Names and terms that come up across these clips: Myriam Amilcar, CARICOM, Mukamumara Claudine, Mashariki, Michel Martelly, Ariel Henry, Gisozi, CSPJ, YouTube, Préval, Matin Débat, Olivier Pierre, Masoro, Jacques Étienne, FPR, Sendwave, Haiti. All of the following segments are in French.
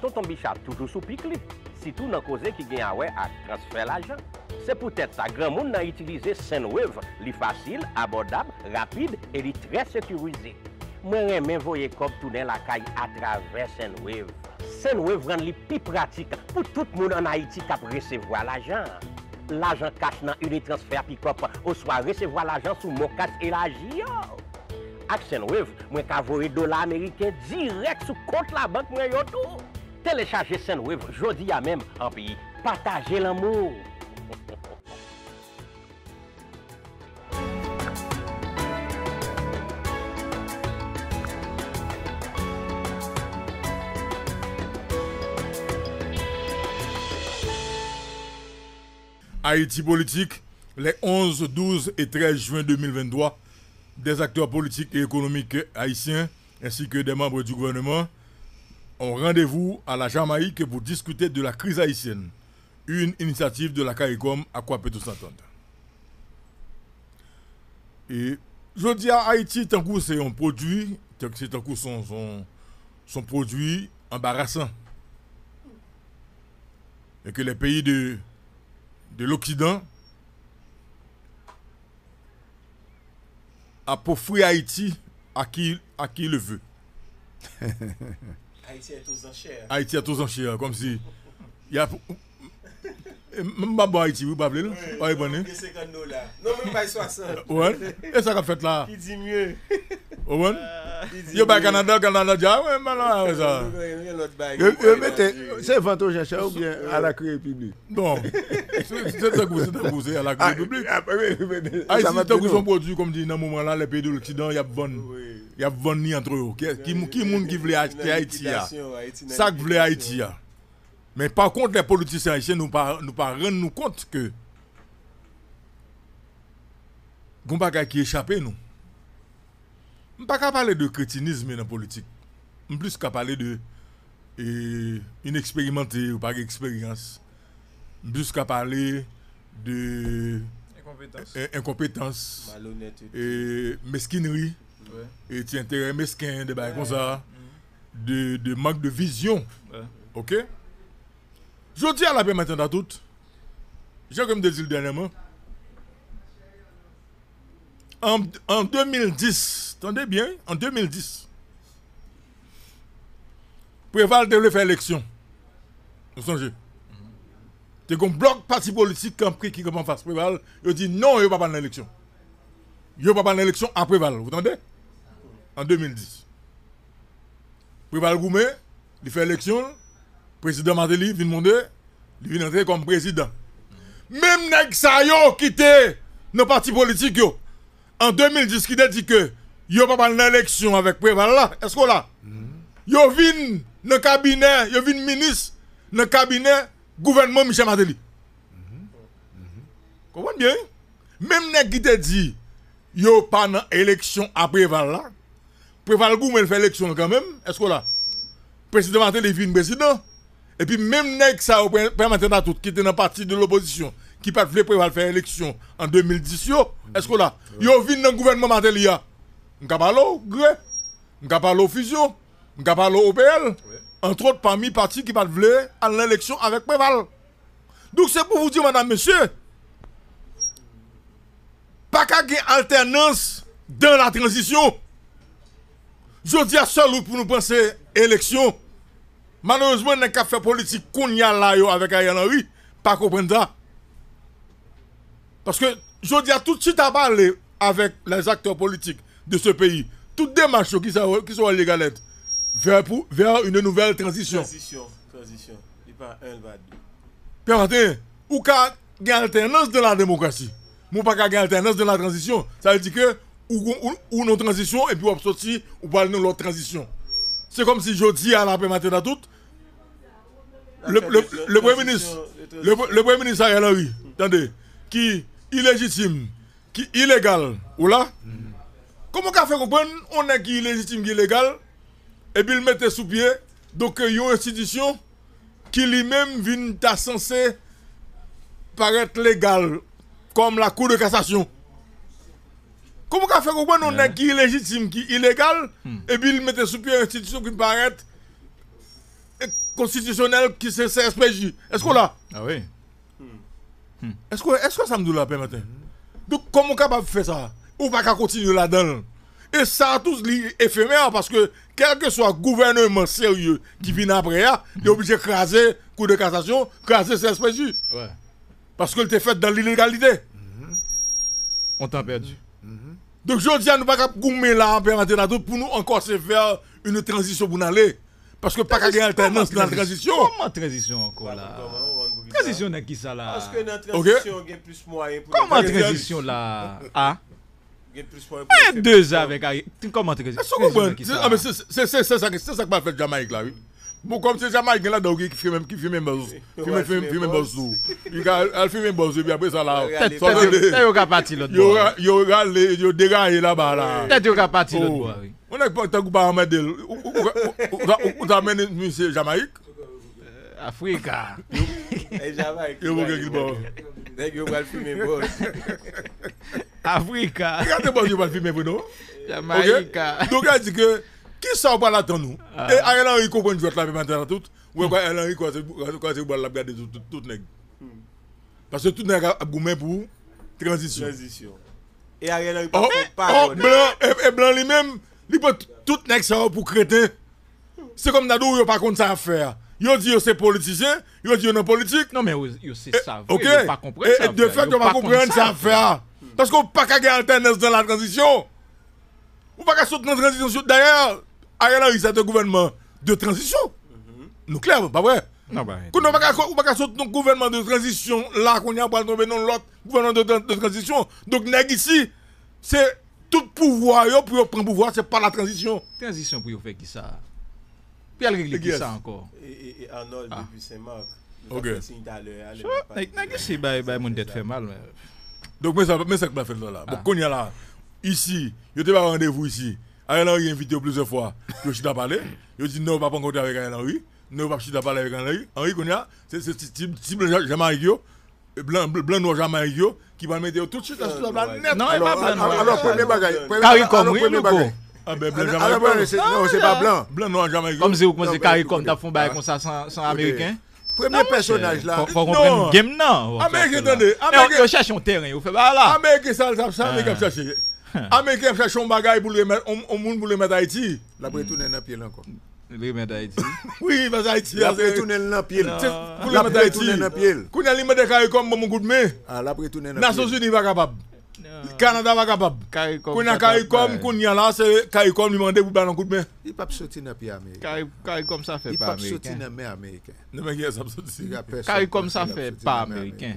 Tonton Bichard toujours sous pique, surtout dans cause qui gagne à transfert l'argent. C'est peut-être ça, grand monde n'a utilisé Sendwave, li facile, abordable, rapide et li très sécurisé. Moi, j'aime voyer comme tourner la caille à travers Sendwave. Sendwave rend li plus pratique pour tout le monde en Haïti qui recevoir l'argent. L'argent cash dans une transfert pick-up ou soit recevoir l'argent sous mon cash et l'argent. Avec Sendwave, moi ka voyer dollar américain direct sur compte la banque moi yo tout. Télécharger Sendwave jodi a même en pays. Partagez l'amour. Haïti politique, les 11, 12 et 13 juin 2023, des acteurs politiques et économiques haïtiens ainsi que des membres du gouvernement ont rendez-vous à la Jamaïque pour discuter de la crise haïtienne. Une initiative de la CARICOM, à quoi peut-on s'entendre? Et je dis à Haïti, tant que c'est un produit, tant que c'est son produit embarrassant. Et que les pays de l'Occident a offert Haïti à qui le veut. Haïti est aux enchères. Haïti est aux enchères, comme si y a même pas bon Haïti, vous parlez là. Oui, bon. Non, même pas 60. Ouais. Et ça qu'a fait là. Qui dit mieux. Ouais. Yo ba Canada ja, ouais, malade ça. C'est vente aux enchères ou bien à la République. Non. C'est à la République. Haïti c'est son produit comme dit dans moment là les pays de l'Occident y a vendre. Y a vendre ni entre eux. Qui monde qui veut acheter Haïti là. Ça que veut Haïti là. Mais par contre, les politiciens haïtiens ne nous pas rendent compte que nous n'avons pas qui échapper nous. Nous ne pas parler de crétinisme dans la politique. Nous ne plus qu'à parler de inexpérimenté ou pas d'expérience. Nous ne plus qu'à parler de incompétence, et mesquinerie, ouais. Et intérêt mesquin, des bails comme ça, de manque de vision. Ouais. OK? Je dis à la paix maintenant à toutes, j'ai comme dit dernièrement, en 2010, attendez bien, en 2010, Préval devait faire élection. Vous songez. C'est qu'on bloque parti politique qui commence face Préval, il dit non, il ne va pas dans l'élection. Il ne va pas dans l'élection à Préval, vous entendez? En 2010. Préval Goumé, il fait élection. Président Martelly vient demander, il vient entrer comme président. Même nèg sa yo quitté nos partis politiques yo. En 2010 qui dit que yo pas parler l'élection avec Préval là, est-ce que là? Yo vinn dans cabinet, yo vinn ministre dans cabinet gouvernement Michel Martelly. Comprenez bien? Même nèg qui te dit yo pas dans élection à Préval là. Préval goumel fait élection quand même, est-ce que là? Président Martelly vinn président. Et puis même nèg ça permettant à tout qui était dans parti de l'opposition qui pas voulait Préval faire élection en 2010 est-ce que là yo vinn dans gouvernement Martelly là on ka parler au gré on ka parler au fusion on ka parler au PL entre autres parmi partis qui pas voulaient à l'élection avec Préval. Donc c'est pour vous dire madame monsieur pas qu'à gain alternance dans la transition. Je dis à seul pour nous penser élection. Malheureusement, les cafés politiques qu'on y a là avec Ariel Henry, pas comprendre ça. Parce que je dis à tout de suite à parler avec les acteurs politiques de ce pays, toutes démarches qui sont à l'égalette vers une nouvelle transition. Transition. Il n'y a pas un, il n'y a pas deux. Ou qu'à une alternance de la démocratie. Ou pas qu'à une alternance de la transition. Ça veut dire que ou nos transitions et puis on sortit ou pas nos l'autre transition. C'est comme si je dis à la paix matin à tout, le Premier ministre Ariel Henry, attendez, qui illégitime, qui illégal, ou là, comment qu'on fait comprendre, on est qui illégitime, qui illégal, et puis il mettait sous pied, donc il y a une institution qui lui-même vient censée paraître légale, comme la Cour de cassation. Comment qu'on fait comprendre on est qui illégitime, qui illégal, et puis il mettait sous pied une institution qui paraît constitutionnel qui c'est CSPJ. Est-ce qu'on l'a? Ah oui. Est-ce que ça me dit la paix maintenant? Donc, comment on est capable de faire ça? Ou pas qu'à continuer là-dedans? Et ça a tous lié éphémère parce que quel que soit le gouvernement sérieux qui vient après, il est obligé de craser cour de cassation, craser CSPJ. Ouais. Parce que t'es fait dans l'illégalité. On t'a perdu. Donc je dis à nous pas qu'à gommer là pour nous encore se faire une transition pour nous aller. Parce que pas qu'à gagner alternance dans la transition. Comment transition encore là? Transition n'est qui ça là? Parce que dans transition, il y a plus moyen pour... Comment transition là? Deux avec Ariel. Comment transition? C'est ça que va faire Jamaïque là, oui. Bon, comme c'est Jamaïque là, donc il fait même boss. Il fait même boss, et puis après ça là. Il dégaille là-bas là. On n'a pas tant que Bahamadel. Vous amenez monsieur Jamaïque? Africa. Jamaïque. Africa. Regardez-moi, je vais filmer pour nous. Jamaïque. Donc, elle dit que. Qui sort par là dans nous? Et Ariel Henry comprend que je vais la maintenant tout. Ou Ariel Henry, quand c'est pour la garder tout nègre. Parce que tout nègre a goûté pour transition. Et Ariel Henry pas parole. Et blanc lui-même, il peut tout nègre sort pour crétin. C'est comme Nadou, il n'y a pas contre ça à faire. Il dit que c'est politicien, il dit que non politique. Non mais c'est ça. Ok. Et de fait, il ne pas comprendre ça à faire. Parce qu'on ne peut pas gagner alternance dans la transition. On ne peut pas soutenir la transition. D'ailleurs, Ariel Henry, c'est un gouvernement de transition. Nous, clairement, pas vrai. Non, bah, on ne peut pas soutenir le gouvernement de transition là qu'on n'y a pas tombé dans l'autre gouvernement de transition. Donc, nèg ici, c'est tout pouvoir, pour prendre pouvoir, c'est pas la transition. Transition pour faire qui ça? Puis elle règle qui ça encore? Et Arnold depuis Saint-Marc. Ok. Nèg ici, mon tête fait mal. Donc, mais ça ne va pas faire là. Donc, qu'on y a là. Ici, je te pas rendez-vous ici. Ariel Henry invité plusieurs fois. Je suis parlé. Je dis non, on va pas rencontrer avec Ariel Henry. Non, on va pas parler avec Ariel Henry. Henry, c'est ce type de Jamaïque, blanc noir Jamaïque, qui va mettre tout de suite la net. Non, il va pas blanc. Alors, premier bagage. CARICOM, oui, le coup. Ah ben, blanc Jamaïque. Non, c'est pas blanc. Blanc noir Jamaïque. Comme c'est où c'est CARICOM, t'as fait un bagage comme ça sans Américain. Premier personnage là. Faut comprendre game, non. Américain, attendez. On cherche un terrain, on fait pas là. Américain, ça, Américain, chercher. Américains cherchent un bagage pour le mettre à Haïti. La retourner dans le pied là encore. Le mettre à Haïti. Oui, parce que Haïti. La retourner dans le pied. Pour le mettre à Haïti. Quand il met des CARICOM comme mon coup de main. Ah, la retourner dans le pied. Nations Unies va capable. Canada va capable. Quand il a CARICOM, quand il y a là, c'est CARICOM lui demande pour balancer un coup de main. Il pas sortir dans le pied américain. CARICOM ça fait pas américain. Il pas sortir dans le main américain. Non mais il a sorti. CARICOM ça fait pas américain.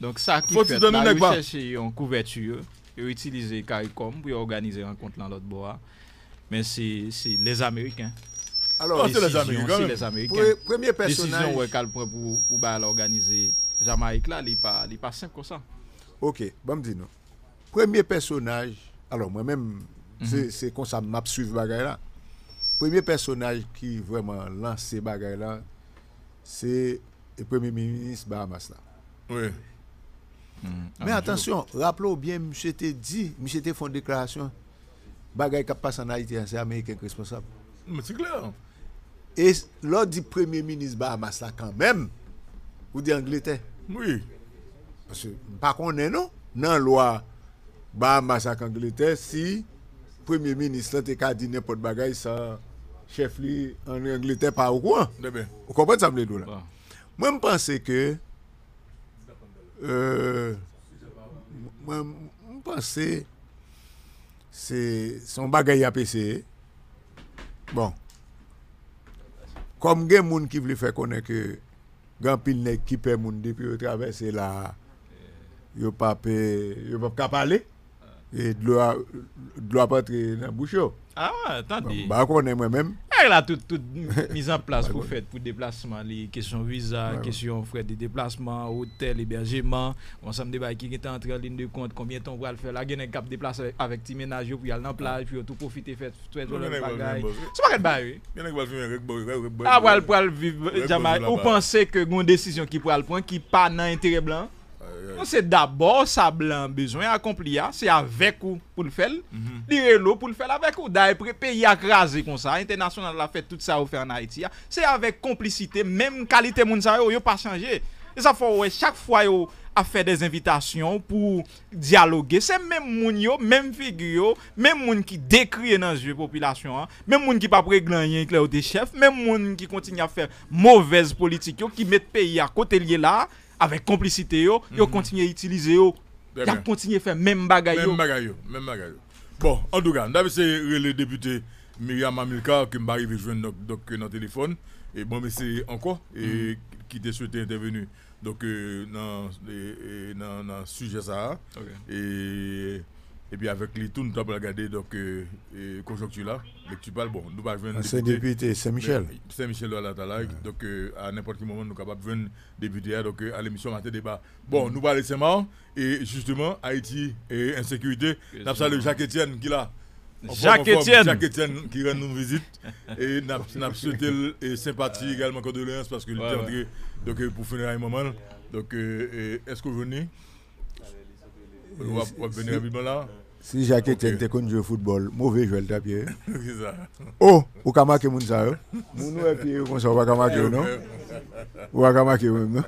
Donc ça qui fait la recherche en couverture. Ils utilisent CARICOM pour organiser une rencontre dans l'autre bois. Mais c'est les Américains. Alors, c'est les Américains. C'est les Américains. Premier personnage. Décision qu'elle prend pour l'organiser Jamaïque là, il n'est pas simple comme ça. Ok, bon, me dis non. Premier personnage, alors moi-même, c'est comme ça m'a suivi bagaille là. Premier personnage qui vraiment lancé bagaille là, c'est le premier ministre Bahamas là. Oui. Mais attention, rappelons bien, monsieur te dit, monsieur te font déclaration, bagay qui passe en Haïti, c'est américain responsable. Mais c'est clair. Et lors du premier ministre Bahamas là quand même, ou dit Angleterre. Oui. Parce que par contre, non, dans la loi Bahamas à Angleterre, si premier ministre te dit n'importe bagay, ça chef li en Angleterre pas au courant. Vous comprenez ça, Bledou là? Moi, je pense que moi, je pense que c'est son bagage à PC. Bon. Comme il y a des gens qui veulent faire connaître que grand pile qui paie les gens depuis qu'ils traversent là, ils ne peuvent pas parler. Et de l'eau pas entrer dans le bouchon. Ah ouais, attendez. Bah, on est moi-même. Elle a toute mise en place pour faire pour déplacement, les questions visa, questions frais de déplacement, hôtel, hébergement. On s'en débat qui est entré en ligne de compte, combien de temps on va le faire. La gagne cap déplacer avec petit ménage, puis aller en plage, puis tout profiter, faire tout le bagage. C'est pas le bagage. Ah, on va le vivre. Vous pensez que une décision qui pourra le prendre qui n'est pas dans l'intérêt blanc? C'est d'abord ça blanc besoin accomplir, c'est avec ou pour le faire, dire l'eau pour le faire avec ou d'ailleurs pays à craser comme ça, international la fait tout ça au faire en Haïti, c'est avec complicité, même qualité moun sa yo pas changé. Et ça faut chaque fois yo a fait des invitations pour dialoguer, c'est même moun yo, même figure, même moun qui décrit dans la population, même moun qui pas préglané clair des chefs, même moun qui continue à faire mauvaise politique yo, qui met pays à côté lié là. Avec complicité, yo, yo continue à utiliser, yo, a continué à faire même bagaille. Même bagaille. Bon, en tout cas, d'abord c'est le député Myriam Amilcar qui m'a arrivé joindre dans le téléphone. Et bon, mais c'est encore, et qui te souhaité intervenir donc, dans le sujet ça. Et puis avec les tout, nous avons regardé donc conjoncture là, mais tu parles bon, nous pas venir. C'est député Saint-Michel. Saint-Michel de la Talaye, donc à n'importe quel moment nous capable de venir député donc à l'émission matin débat. Bon, nous parler seulement et justement Haïti et insécurité. Nous saluons Jacques Étienne qui là. Jacques Étienne qui rend nous visite et n'a souhaité sympathie également condoléances parce que il est entré donc pour finir un moment. Donc est-ce que vous venez? Vous venez rapidement là. Si Jacques Étienne était connu au football, mauvais joueur de pied. Oh, vous avez marqué mon salut. Vous n'avez pas eu comme ça, vous avez marqué, non? Vous avez marqué, non?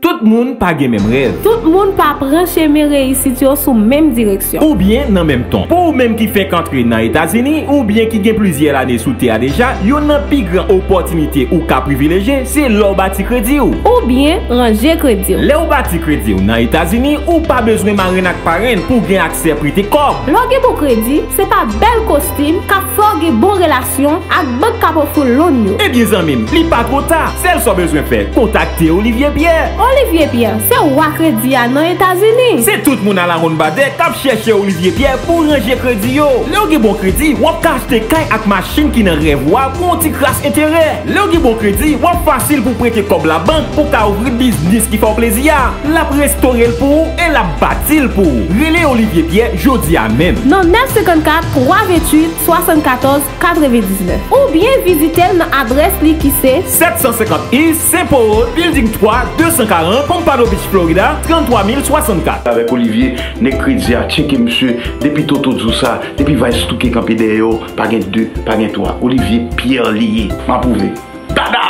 Tout le monde pas le même rêve. Tout le monde pas prendre chemin réussite sous même direction. Ou bien dans même temps. Pour même qui fait qu'entrer dans les États-Unis ou bien qui gagne plusieurs années sous terre déjà, yon a plus grande opportunité ou cas privilégié, c'est leur bâti crédit ou. Ou bien ranger crédit. Leur bâti crédit ou dans les États-Unis ou pas besoin marine ak parrain pour gagner accès à prêter corps. Loger pour crédit, c'est pas belle costume qu'a forger bonne relation avec banque qu'a pour loan. Et bien amis, li pas trop tard. Celle soit besoin faire contacter Olivier Pierre. Olivier Pierre, c'est un crédit dans les États-Unis. C'est tout le monde à la ronde badé qui cherche Olivier Pierre pour ranger crédit. Le bon crédit, on peut acheter avec machine qui n'a rêve pour un petit crasse intérêt. Le bon crédit, on facile pour prêter comme la banque pour ouvrir business qui fait plaisir. La restaurer pour et la bâtir pour. Relais Olivier Pierre, jeudi à même. Non, 954 328 74 99. Ou bien visiter l'adresse qui c'est 750 I Saint-Paul, Building 3, 240. Pompano Beach, Florida, 33064. Avec Olivier, Nekridia, checké monsieur, depuis Toto tout ça, depuis Vice Touké Campideo, pas gain 2, pas gain 3. Olivier Pierre lié, m'a prouvé. Dada!